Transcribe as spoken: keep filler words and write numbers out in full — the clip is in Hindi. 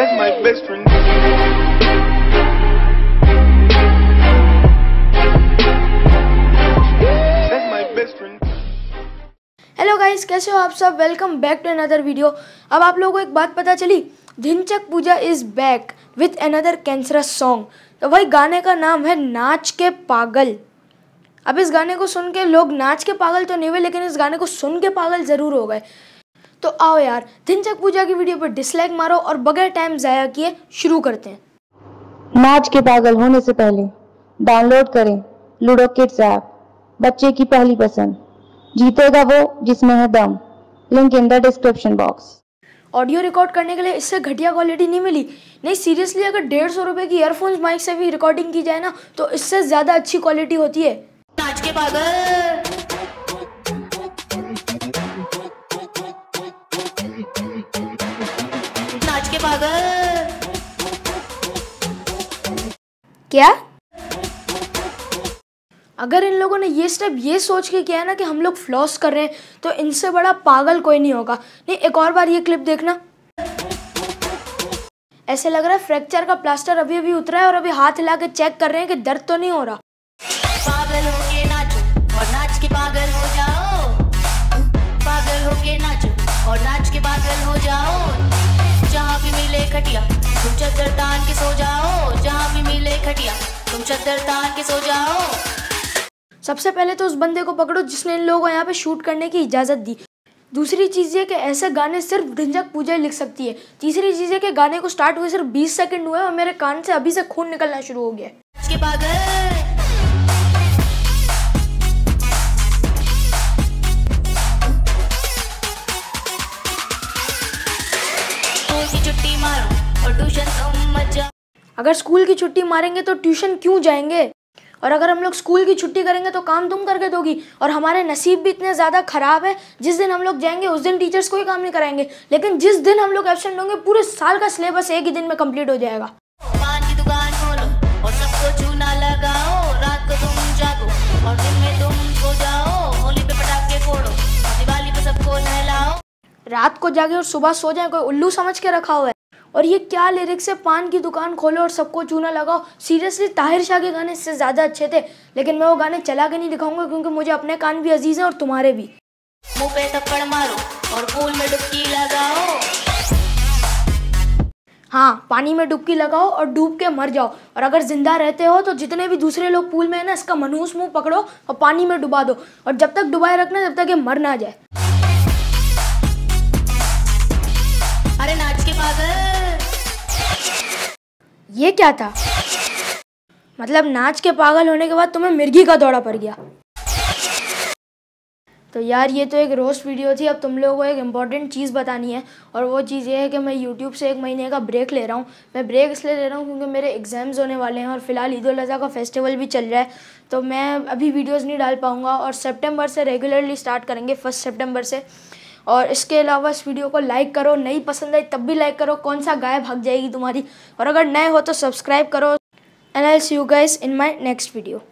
That's my best friend. That's my best friend. Hello guys, कैसे हो आप सब? Welcome back to another video. अब आप लोगों को एक बात पता चली, Dhinchak Pooja is back with another cancerous song. तो भाई गाने का नाम है नाच के पागल। अब इस गाने को सुन के लोग नाच के पागल तो नहीं हुए, लेकिन इस गाने को सुन के पागल ज़रूर हो गए। तो आओ यार, धिनचक पूजा की वीडियो पर डिसलाइक मारो और बगैर टाइम ज़ाया किए शुरू करते हैं। नाच के पागल होने से पहले डाउनलोड करें लूडो किड्स ऐप, बच्चे की पहली पसंद। जीतेगा वो जिसमें है दम। Link in the description box. Audio record करने के लिए इससे घटिया क्वालिटी नहीं मिली। नहीं सीरियसली, अगर डेढ़ सौ रुपये की ईयरफोन्स माइक से भी रिकॉर्डिंग की जाए ना, तो इससे ज़्यादा अच्छी क्वालिटी होती है। नाच के पागल क्या? अगर इन लोगों ने ये स्टेप ये सोच के किया है ना कि हम लोग फ्लॉस कर रहे हैं, तो इनसे बड़ा पागल कोई नहीं होगा। नहीं, एक और बार ये क्लिप देखना। ऐसे लग रहा है फ्रैक्चर का प्लास्टर अभी अभी उतरा है और अभी हाथ हिला के चेक कर रहे हैं कि दर्द तो नहीं हो रहा। पागल होके नाचो और नाच के पागल हो जाओ। पागल होके नाचो और नाच के पागल हो जाओ। जहाँ भी मिले खटिया तुम चद्दर तान के सो जाओ। जहाँ भी मिले खटिया तुम चद्दर तान के सो जाओ। सबसे पहले तो उस बंदे को पकड़ो जिसने इन लोगों को यहाँ पे शूट करने की इजाज़त दी। दूसरी चीज़ ये कि ऐसे गाने सिर्फ धिनचक पूजा लिख सकती है। तीसरी चीज़ ये कि गाने को स्टार्ट हुए सिर्फ बीस सेकंड हुए और मेरे कान से अभी से खून निकलना शुरू हो गया है। नाच के अगर स्कूल की छुट्टी मारेंगे तो ट्यूशन क्यों जाएंगे? और अगर हम लोग स्कूल की छुट्टी करेंगे तो काम तुम करके दोगी। और हमारे नसीब भी इतने ज़्यादा ख़राब है, जिस दिन हम लोग जाएंगे उस दिन टीचर्स कोई काम नहीं कराएंगे, लेकिन जिस दिन हम लोग एब्सेंट होंगे पूरे साल का सिलेबस एक ही दिन में कंप्लीट हो जाएगा। पान की दुकान खोलो और सबको चूना लगाओ। रात को तुम जागो और दिन में तुम सो जाओ। होली पे पटाखे फोड़ो, दिवाली पे सबको नहलाओ। रात को जागे और सुबह सो जाए, कोई उल्लू समझ के रखा हुआ है। और ये क्या लिरिक्स है, पान की दुकान खोलो और सबको चूना लगाओ। सीरियसली ताहिर शाह के गाने इससे ज़्यादा अच्छे थे, लेकिन मैं वो गाने चला के नहीं दिखाऊंगा क्योंकि मुझे अपने कान भी अजीज हैं और तुम्हारे भी। मुंह पे थप्पड़ मारो और पूल में डुबकी लगाओ। हाँ, पानी में डुबकी लगाओ और डूब के मर जाओ। और अगर जिंदा रहते हो तो जितने भी दूसरे लोग पूल में है ना, इसका मनहूस मुँह पकड़ो और पानी में डुबा दो। और जब तक डुबाए रखना जब तक ये मर ना जाए। अरे नाच के पागल, ये क्या था? मतलब नाच के पागल होने के बाद तुम्हें मिर्गी का दौरा पड़ गया। तो यार ये तो एक रोस्ट वीडियो थी। अब तुम लोगों को एक इम्पॉर्टेंट चीज़ बतानी है, और वो चीज़ ये है कि मैं यूट्यूब से एक महीने का ब्रेक ले रहा हूँ। मैं ब्रेक इसलिए ले रहा हूँ क्योंकि मेरे एग्ज़ाम्स होने वाले हैं और फिलहाल ईद उल अज़हा का फेस्टिवल भी चल रहा है, तो मैं अभी वीडियोज़ नहीं डाल पाऊँगा। और सेप्टेम्बर से रेगुलरली स्टार्ट करेंगे, फर्स्ट सेप्टेम्बर से। और इसके अलावा इस वीडियो को लाइक करो, नहीं पसंद आई तब भी लाइक करो, कौन सा गाय भाग जाएगी तुम्हारी। और अगर नए हो तो सब्सक्राइब करो। And I will see you guys in my next video.